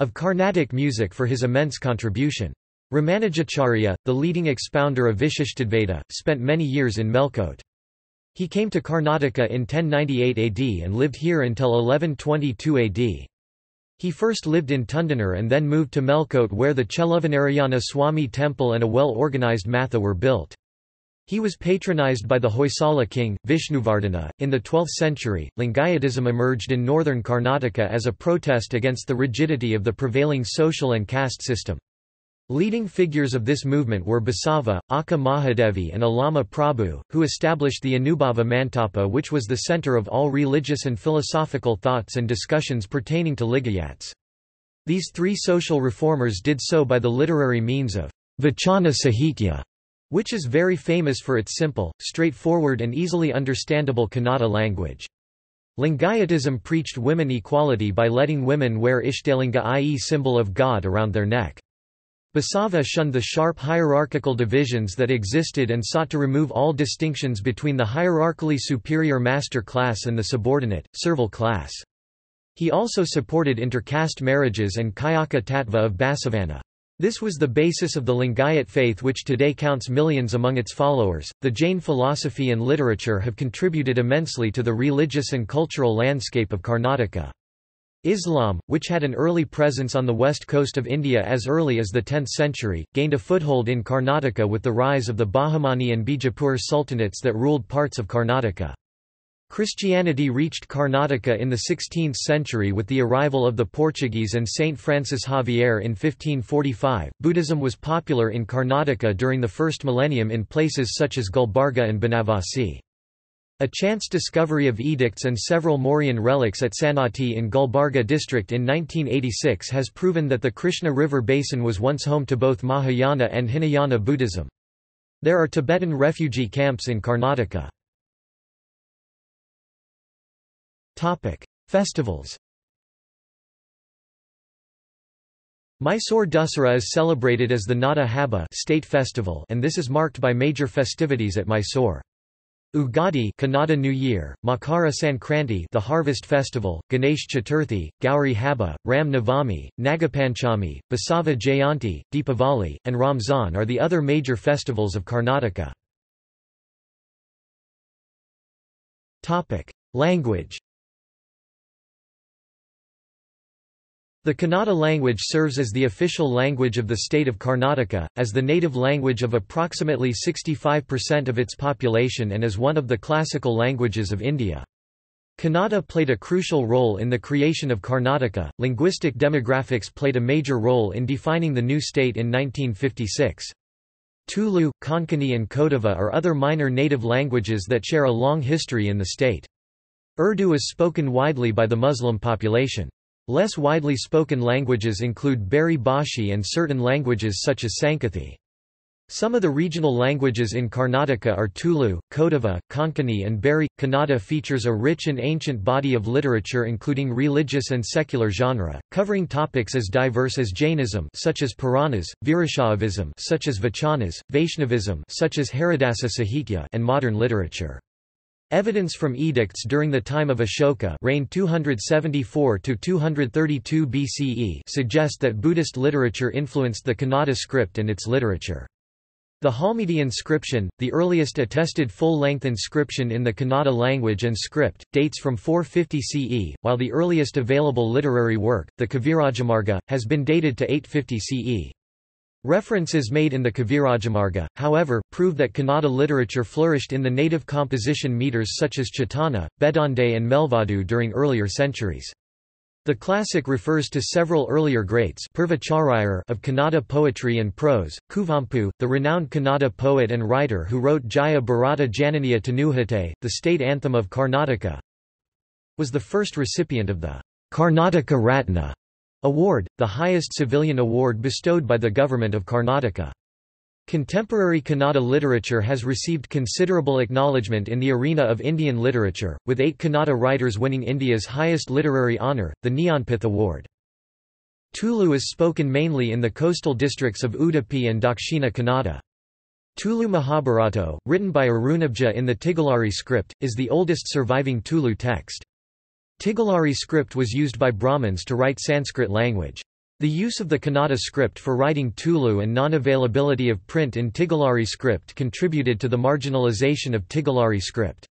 of Carnatic music for his immense contribution. Ramanujacharya, the leading expounder of Vishishtadvaita, spent many years in Melkote. He came to Karnataka in ten ninety-eight A D and lived here until eleven twenty-two A D. He first lived in Tundunar and then moved to Melkote, where the Cheluvanarayana Swami temple and a well-organized matha were built. He was patronized by the Hoysala king, Vishnuvardhana. In the twelfth century, Lingayatism emerged in northern Karnataka as a protest against the rigidity of the prevailing social and caste system. Leading figures of this movement were Basava, Akka Mahadevi, and Allama Prabhu, who established the Anubhava Mantapa, which was the center of all religious and philosophical thoughts and discussions pertaining to Ligayats. These three social reformers did so by the literary means of Vachana Sahitya, which is very famous for its simple, straightforward and easily understandable Kannada language. Lingayatism preached women equality by letting women wear Ishtalinga, that is symbol of God, around their neck. Basava shunned the sharp hierarchical divisions that existed and sought to remove all distinctions between the hierarchically superior master class and the subordinate, servile class. He also supported inter-caste marriages and Kayaka Tattva of Basavana. This was the basis of the Lingayat faith, which today counts millions among its followers. The Jain philosophy and literature have contributed immensely to the religious and cultural landscape of Karnataka. Islam, which had an early presence on the west coast of India as early as the tenth century, gained a foothold in Karnataka with the rise of the Bahmani and Bijapur sultanates that ruled parts of Karnataka. Christianity reached Karnataka in the sixteenth century with the arrival of the Portuguese and Saint Francis Xavier in fifteen forty-five. Buddhism was popular in Karnataka during the first millennium in places such as Gulbarga and Banavasi. A chance discovery of edicts and several Mauryan relics at Sanati in Gulbarga district in nineteen eighty-six has proven that the Krishna River basin was once home to both Mahayana and Hinayana Buddhism. There are Tibetan refugee camps in Karnataka. Festivals. Mysore Dussehra is celebrated as the Nada Habba state festival, and this is marked by major festivities at Mysore. Ugadi, Kannada New Year, Makara Sankranti, the harvest festival, Ganesh Chaturthi, Gauri Habba, Ram Navami, Nagapanchami, Basava Jayanti, Deepavali, and Ramzan are the other major festivals of Karnataka. Topic: Language. The Kannada language serves as the official language of the state of Karnataka, as the native language of approximately sixty-five percent of its population and as one of the classical languages of India. Kannada played a crucial role in the creation of Karnataka. Linguistic demographics played a major role in defining the new state in nineteen fifty-six. Tulu, Konkani, and Kodava are other minor native languages that share a long history in the state. Urdu is spoken widely by the Muslim population. Less widely spoken languages include Bari-Bashi and certain languages such as Sankathi. Some of the regional languages in Karnataka are Tulu, Kodava, Konkani and Bari. Kannada features a rich and ancient body of literature including religious and secular genre, covering topics as diverse as Jainism such as Puranas, Virashaivism such as Vachanas, Vaishnavism such as Haridasa Sahitya and modern literature. Evidence from edicts during the time of Ashoka reigned two seventy-four to two thirty-two B C E suggest that Buddhist literature influenced the Kannada script and its literature. The Halmidi inscription, the earliest attested full-length inscription in the Kannada language and script, dates from four fifty C E, while the earliest available literary work, the Kavirajamarga, has been dated to eight fifty C E. References made in the Kavirajamarga, however, prove that Kannada literature flourished in the native composition meters such as Chattana, Bedande and Melvadu during earlier centuries. The classic refers to several earlier greats of Kannada poetry and prose, Kuvampu, the renowned Kannada poet and writer who wrote Jaya Bharata Jananiya Tanuhate, the state anthem of Karnataka, was the first recipient of the Karnataka Ratna award, the highest civilian award bestowed by the government of Karnataka. Contemporary Kannada literature has received considerable acknowledgement in the arena of Indian literature, with eight Kannada writers winning India's highest literary honour, the Neonpith Award. Tulu is spoken mainly in the coastal districts of Udupi and Dakshina Kannada. Tulu Mahabharata, written by Arunabja in the Tigallari script, is the oldest surviving Tulu text. Tigallari script was used by Brahmins to write Sanskrit language. The use of the Kannada script for writing Tulu and non-availability of print in Tigallari script contributed to the marginalization of Tigallari script.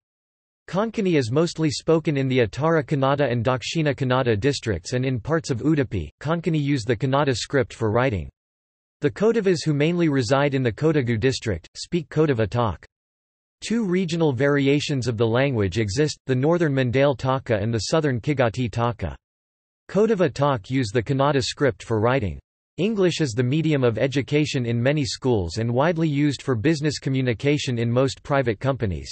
Konkani is mostly spoken in the Uttara Kannada and Dakshina Kannada districts and in parts of Udupi. Konkani use the Kannada script for writing. The Kodavas who mainly reside in the Kodagu district, speak Kodava talk. Two regional variations of the language exist, the northern Mandale Taka and the southern Kigati Taka. Kodava talk use the Kannada script for writing. English is the medium of education in many schools and widely used for business communication in most private companies.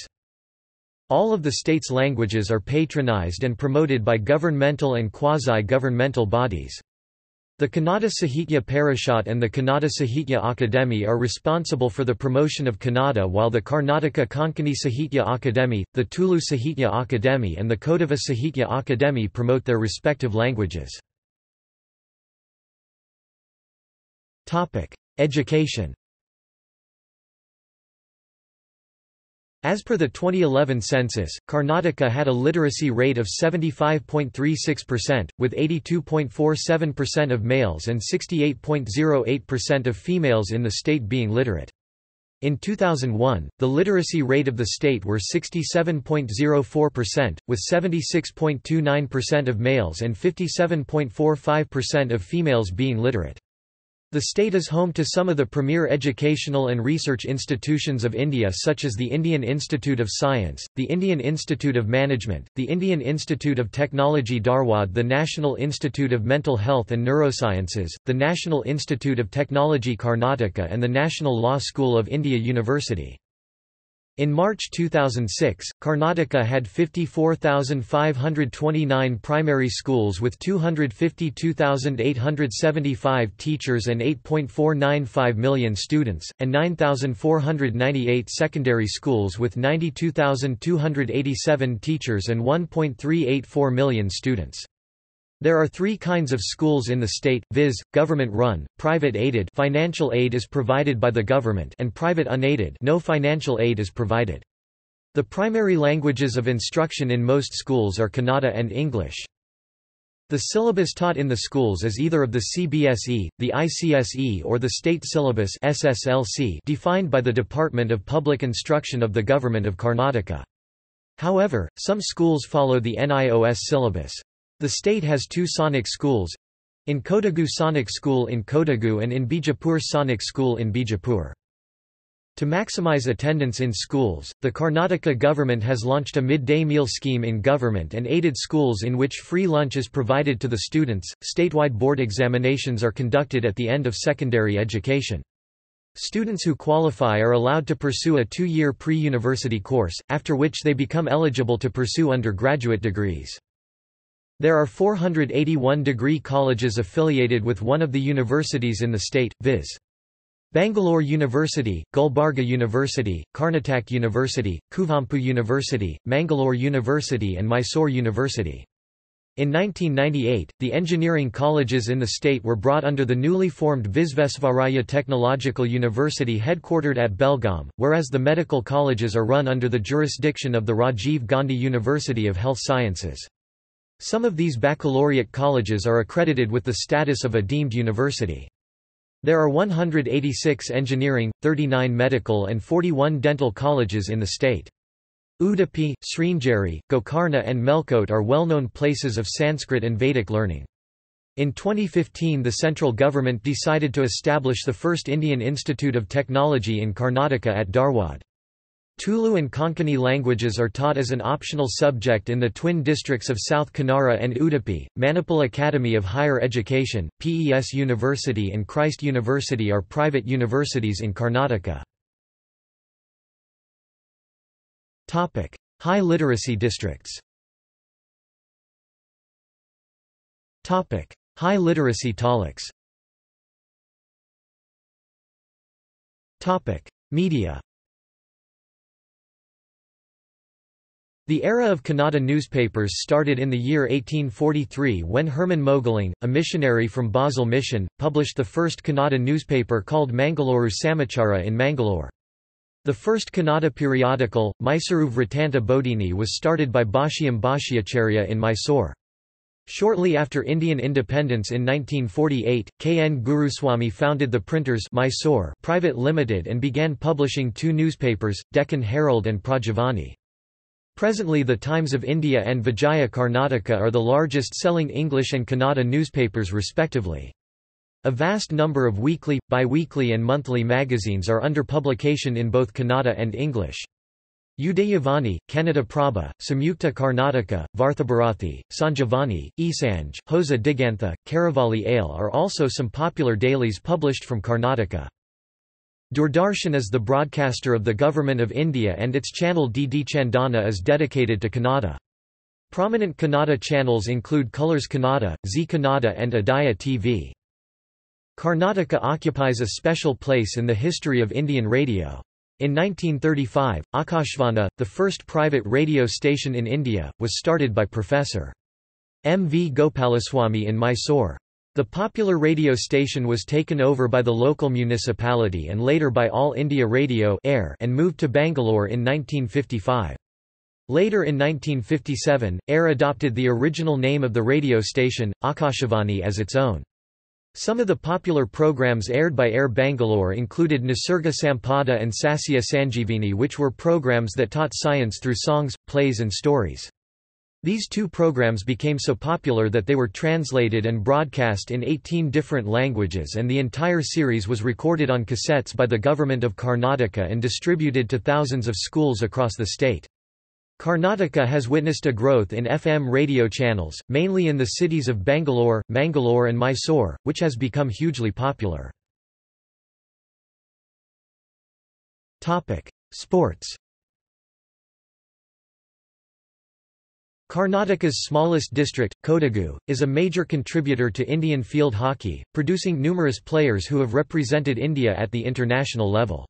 All of the state's languages are patronized and promoted by governmental and quasi-governmental bodies. The Kannada Sahitya Parishat and the Kannada Sahitya Akademi are responsible for the promotion of Kannada, while the Karnataka Konkani Sahitya Akademi, the Tulu Sahitya Akademi and the Kodava Sahitya Akademi promote their respective languages. Education. As per the twenty eleven census, Karnataka had a literacy rate of seventy-five point three six percent, with eighty-two point four seven percent of males and sixty-eight point zero eight percent of females in the state being literate. In two thousand one, the literacy rate of the state were sixty-seven point zero four percent, with seventy-six point two nine percent of males and fifty-seven point four five percent of females being literate. The state is home to some of the premier educational and research institutions of India such as the Indian Institute of Science, the Indian Institute of Management, the Indian Institute of Technology Darwad, the National Institute of Mental Health and Neurosciences, the National Institute of Technology Karnataka and the National Law School of India University. In March two thousand six, Karnataka had fifty-four thousand five hundred twenty-nine primary schools with two hundred fifty-two thousand eight hundred seventy-five teachers and eight point four nine five million students, and nine thousand four hundred ninety-eight secondary schools with ninety-two thousand two hundred eighty-seven teachers and one point three eight four million students. There are three kinds of schools in the state, viz., government-run, private-aided, financial aid is provided by the government, and private unaided, no financial aid is provided. The primary languages of instruction in most schools are Kannada and English. The syllabus taught in the schools is either of the C B S E, the I C S E or the state syllabus S S L C defined by the Department of Public Instruction of the Government of Karnataka. However, some schools follow the N I O S syllabus. The state has two Sonic schools, in Kodagu Sonic School in Kodagu and in Bijapur Sonic School in Bijapur. To maximize attendance in schools, the Karnataka government has launched a midday meal scheme in government and aided schools in which free lunch is provided to the students. Statewide board examinations are conducted at the end of secondary education. Students who qualify are allowed to pursue a two-year pre-university course, after which they become eligible to pursue undergraduate degrees. There are four hundred eighty-one degree colleges affiliated with one of the universities in the state, viz. Bangalore University, Gulbarga University, Karnataka University, Kuvempu University, Mangalore University and Mysore University. In nineteen ninety-eight, the engineering colleges in the state were brought under the newly formed Visvesvaraya Technological University headquartered at Belgaum, whereas the medical colleges are run under the jurisdiction of the Rajiv Gandhi University of Health Sciences. Some of these baccalaureate colleges are accredited with the status of a deemed university. There are one hundred eighty-six engineering, thirty-nine medical and forty-one dental colleges in the state. Udupi, Sringeri, Gokarna and Melkote are well-known places of Sanskrit and Vedic learning. In twenty fifteen the central government decided to establish the first Indian Institute of Technology in Karnataka at Darwad. Tulu and Konkani languages are taught as an optional subject in the twin districts of South Kanara and Udupi. Manipal Academy of Higher Education, P E S University and Christ University are private universities in Karnataka. Topic: High literacy districts. Topic: High literacy taluks. Topic: Media. The era of Kannada newspapers started in the year eighteen forty-three when Herman Mogeling, a missionary from Basel Mission, published the first Kannada newspaper called Mangaluru Samachara in Mangalore. The first Kannada periodical, Mysuru Vrittanta Bodhini, was started by Bhashyam Bhashyacharya in Mysore. Shortly after Indian independence in nineteen forty-eight, K. N. Guruswamy founded the Printers Mysore Private Limited and began publishing two newspapers, Deccan Herald and Prajavani. Presently the Times of India and Vijaya Karnataka are the largest selling English and Kannada newspapers respectively. A vast number of weekly, bi-weekly and monthly magazines are under publication in both Kannada and English. Udayavani, Kannada Prabha, Samyukta Karnataka, Varthabharathi, Sanjavani, Isanj, Hosa Digantha, Karavali Ale are also some popular dailies published from Karnataka. Doordarshan is the broadcaster of the Government of India and its channel D D Chandana is dedicated to Kannada. Prominent Kannada channels include Colors Kannada, Zee Kannada and Adaya T V. Karnataka occupies a special place in the history of Indian radio. In nineteen thirty-five, Akashvana, the first private radio station in India, was started by Professor M. V. Gopalaswamy in Mysore. The popular radio station was taken over by the local municipality and later by All India Radio and moved to Bangalore in nineteen fifty-five. Later in nineteen fifty-seven, A I R adopted the original name of the radio station, Akashavani, as its own. Some of the popular programs aired by A I R Bangalore included Nisarga Sampada and Sasya Sanjeevini, which were programs that taught science through songs, plays and stories. These two programs became so popular that they were translated and broadcast in eighteen different languages, and the entire series was recorded on cassettes by the government of Karnataka and distributed to thousands of schools across the state. Karnataka has witnessed a growth in F M radio channels, mainly in the cities of Bangalore, Mangalore and Mysore, which has become hugely popular. Topic: Sports. Karnataka's smallest district, Kodagu, is a major contributor to Indian field hockey, producing numerous players who have represented India at the international level.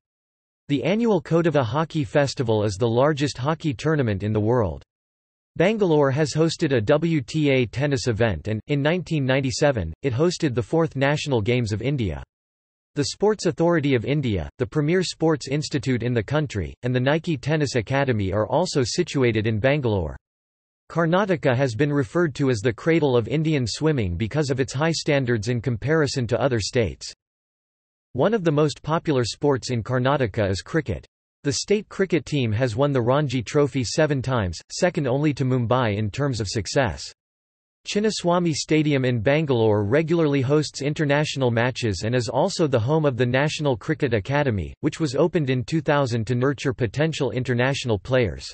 The annual Kodava Hockey Festival is the largest hockey tournament in the world. Bangalore has hosted a W T A tennis event and, in nineteen ninety-seven, it hosted the fourth National Games of India. The Sports Authority of India, the premier sports institute in the country, and the Nike Tennis Academy are also situated in Bangalore. Karnataka has been referred to as the cradle of Indian swimming because of its high standards in comparison to other states. One of the most popular sports in Karnataka is cricket. The state cricket team has won the Ranji Trophy seven times, second only to Mumbai in terms of success. Chinnaswamy Stadium in Bangalore regularly hosts international matches and is also the home of the National Cricket Academy, which was opened in two thousand to nurture potential international players.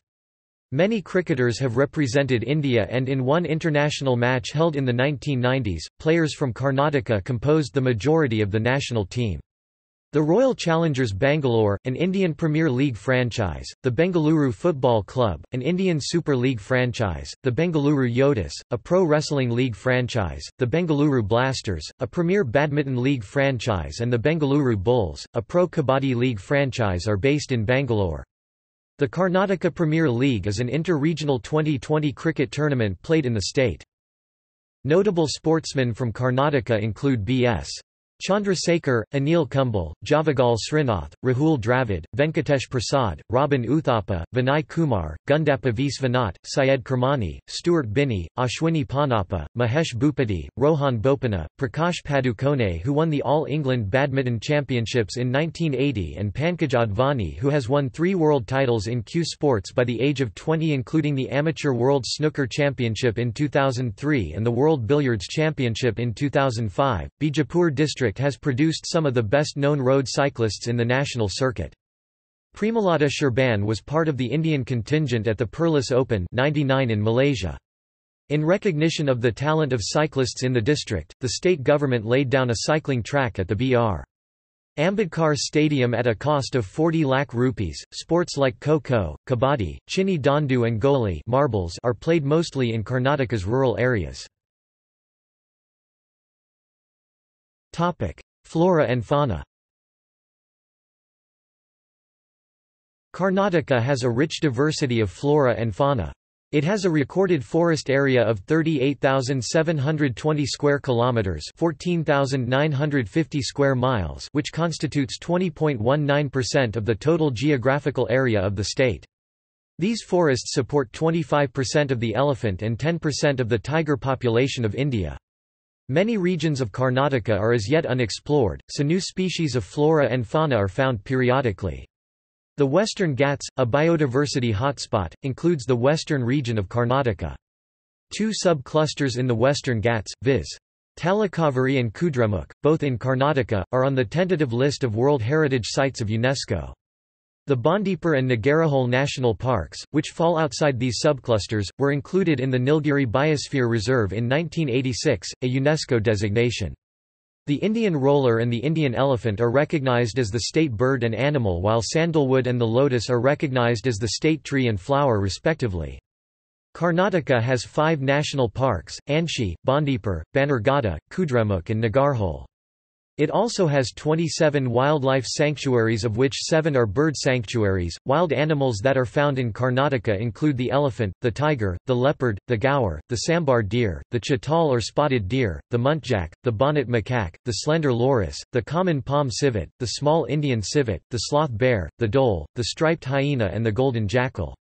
Many cricketers have represented India, and in one international match held in the nineteen nineties, players from Karnataka composed the majority of the national team. The Royal Challengers Bangalore, an Indian Premier League franchise, the Bengaluru Football Club, an Indian Super League franchise, the Bengaluru Yodas, a pro wrestling league franchise, the Bengaluru Blasters, a Premier Badminton League franchise and the Bengaluru Bulls, a pro Kabaddi League franchise are based in Bangalore. The Karnataka Premier League is an inter-regional twenty twenty cricket tournament played in the state. Notable sportsmen from Karnataka include B S Chandrasekhar, Anil Kumbal, Javagal Srinath, Rahul Dravid, Venkatesh Prasad, Robin Uthappa, Vinay Kumar, Gundappa Viswanath, Syed Kermani, Stuart Binney, Ashwini Ponappa, Mahesh Bhupati, Rohan Bopanna, Prakash Padukone, who won the All England Badminton Championships in nineteen eighty, and Pankaj Advani, who has won three world titles in Q Sports by the age of twenty, including the Amateur World Snooker Championship in two thousand three and the World Billiards Championship in two thousand five. Bijapur District has produced some of the best-known road cyclists in the national circuit. Premalata Sherban was part of the Indian contingent at the Perlis Open ninety-nine in Malaysia. In recognition of the talent of cyclists in the district, the state government laid down a cycling track at the B R Ambedkar Stadium at a cost of forty lakh rupees. Sports like Kho-Kho, Kabaddi, Chini Dandu and Goli marbles are played mostly in Karnataka's rural areas. Topic: Flora and fauna. Karnataka has a rich diversity of flora and fauna. It has a recorded forest area of thirty-eight thousand seven hundred twenty square kilometers, fourteen thousand nine hundred fifty square miles, which constitutes twenty point one nine percent of the total geographical area of the state. These forests support twenty-five percent of the elephant and ten percent of the tiger population of India. Many regions of Karnataka are as yet unexplored, so new species of flora and fauna are found periodically. The Western Ghats, a biodiversity hotspot, includes the western region of Karnataka. Two sub-clusters in the Western Ghats, viz. Talakaveri and Kudremukh, both in Karnataka, are on the tentative list of World Heritage Sites of UNESCO. The Bandipur and Nagarihole National Parks, which fall outside these subclusters, were included in the Nilgiri Biosphere Reserve in nineteen eighty-six, a UNESCO designation. The Indian roller and the Indian elephant are recognized as the state bird and animal, while sandalwood and the lotus are recognized as the state tree and flower respectively. Karnataka has five national parks: Anshi, Bandipur, Bannerghatta, Kudremukh and Nagarihole. It also has twenty-seven wildlife sanctuaries, of which seven are bird sanctuaries. Wild animals that are found in Karnataka include the elephant, the tiger, the leopard, the gaur, the sambar deer, the chital or spotted deer, the muntjac, the bonnet macaque, the slender loris, the common palm civet, the small Indian civet, the sloth bear, the dhole, the striped hyena and the golden jackal.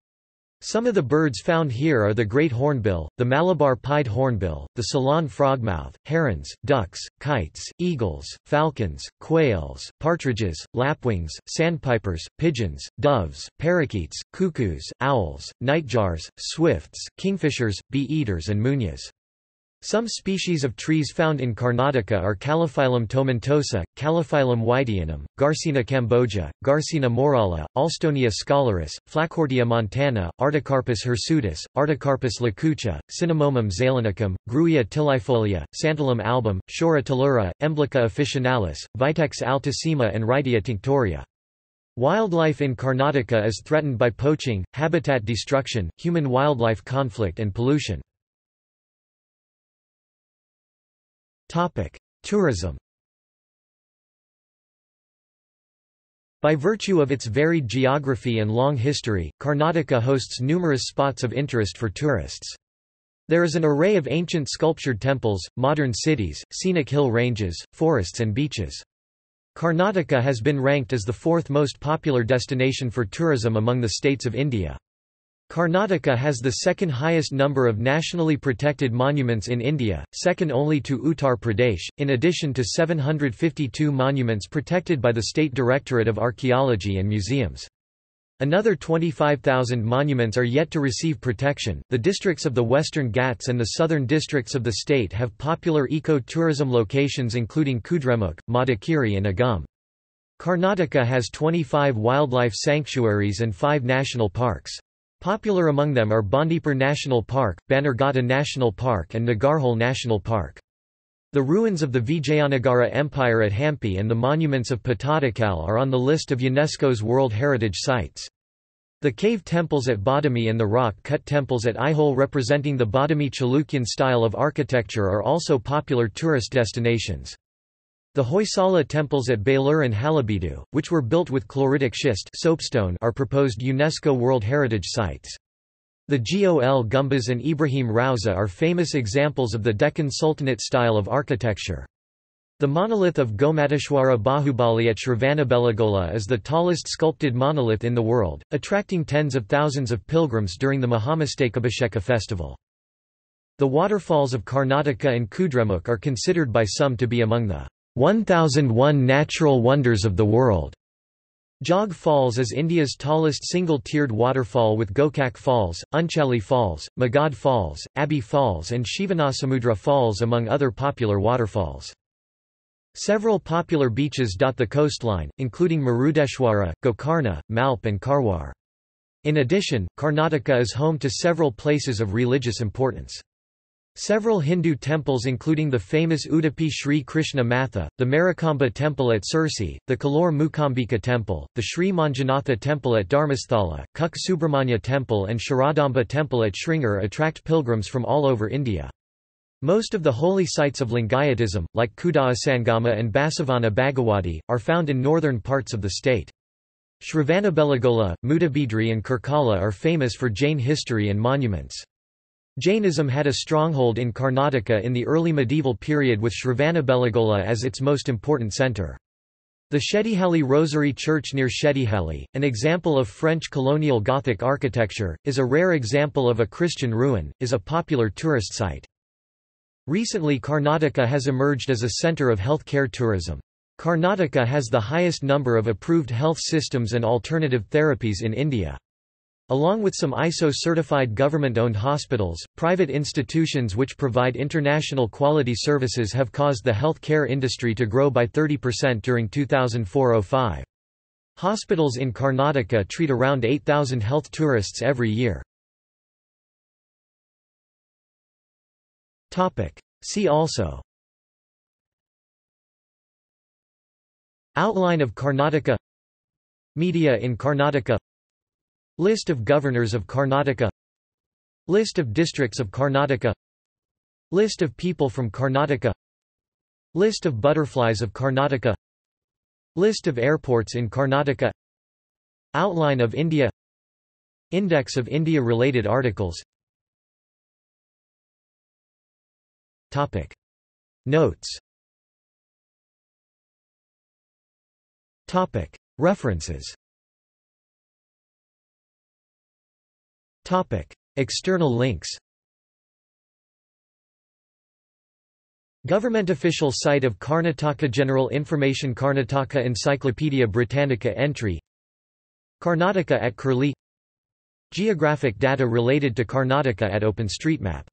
Some of the birds found here are the great hornbill, the Malabar pied hornbill, the Ceylon frogmouth, herons, ducks, kites, eagles, falcons, quails, partridges, lapwings, sandpipers, pigeons, doves, parakeets, cuckoos, owls, nightjars, swifts, kingfishers, bee-eaters and munyas. Some species of trees found in Karnataka are Calophyllum tomentosa, Calophyllum whiteanum, Garcinia cambogia, Garcinia morala, Alstonia scholaris, Flaccordia montana, Artocarpus hirsutis, Artocarpus lacucha, Cinnamomum zelenicum, Gruia tilifolia, Santalum album, Shora tellura, Emblica officinalis, Vitex altissima and Rhytia tinctoria. Wildlife in Karnataka is threatened by poaching, habitat destruction, human-wildlife conflict and pollution. Tourism. By virtue of its varied geography and long history, Karnataka hosts numerous spots of interest for tourists. There is an array of ancient sculptured temples, modern cities, scenic hill ranges, forests and beaches. Karnataka has been ranked as the fourth most popular destination for tourism among the states of India. Karnataka has the second highest number of nationally protected monuments in India, second only to Uttar Pradesh, in addition to seven hundred fifty-two monuments protected by the State Directorate of Archaeology and Museums. Another twenty-five thousand monuments are yet to receive protection. The districts of the Western Ghats and the southern districts of the state have popular eco-tourism locations including Kudremukh, Madikeri and Agam. Karnataka has twenty-five wildlife sanctuaries and five national parks. Popular among them are Bandipur National Park, Bannerghatta National Park and Nagarihole National Park. The ruins of the Vijayanagara Empire at Hampi and the monuments of Pattadakal are on the list of UNESCO's World Heritage Sites. The cave temples at Badami and the rock-cut temples at Aihole representing the Badami Chalukyan style of architecture are also popular tourist destinations. The Hoysala temples at Belur and Halabidu, which were built with chloritic schist soapstone, are proposed UNESCO World Heritage Sites. The Gol Gumbas and Ibrahim Rauzah are famous examples of the Deccan Sultanate style of architecture. The monolith of Gomateshwara Bahubali at Shravanabelagola is the tallest sculpted monolith in the world, attracting tens of thousands of pilgrims during the Mahamastakabhisheka festival. The waterfalls of Karnataka and Kudremukh are considered by some to be among the one thousand one natural wonders of the world. Jog Falls is India's tallest single-tiered waterfall with Gokak Falls, Unchali Falls, Magad Falls, Abbey Falls and Shivanasamudra Falls among other popular waterfalls. Several popular beaches dot the coastline, including Marudeshwara, Gokarna, Malp and Karwar. In addition, Karnataka is home to several places of religious importance. Several Hindu temples including the famous Udupi Sri Krishna Matha, the Marikamba temple at Sirsi, the Kallur Mukambika temple, the Sri Manjanatha temple at Dharmasthala, Kuk Subramanya temple and Sharadamba temple at Sringer attract pilgrims from all over India. Most of the holy sites of Lingayatism, like Kudaasangama and Basavana Bhagawadi, are found in northern parts of the state. Shravanabelagola, Mudabidri and Kirkala are famous for Jain history and monuments. Jainism had a stronghold in Karnataka in the early medieval period with Shravanabelagola as its most important centre. The Shettihalli Rosary Church near Shettihalli, an example of French colonial Gothic architecture, is a rare example of a Christian ruin, is a popular tourist site. Recently Karnataka has emerged as a centre of healthcare tourism. Karnataka has the highest number of approved health systems and alternative therapies in India. Along with some I S O-certified government-owned hospitals, private institutions which provide international quality services have caused the healthcare industry to grow by thirty percent during two thousand four to oh five. Hospitals in Karnataka treat around eight thousand health tourists every year. See also: Outline of Karnataka, Media in Karnataka, List of governors of Karnataka, List of districts of Karnataka, List of people from Karnataka, List of butterflies of Karnataka, List of airports in Karnataka, Outline of India, Index of India-related articles. Topic. Notes. Topic. References. Topic. External links. Government official site of Karnataka, General Information, Karnataka Encyclopedia Britannica entry, Karnataka at Curlie, Geographic data related to Karnataka at OpenStreetMap.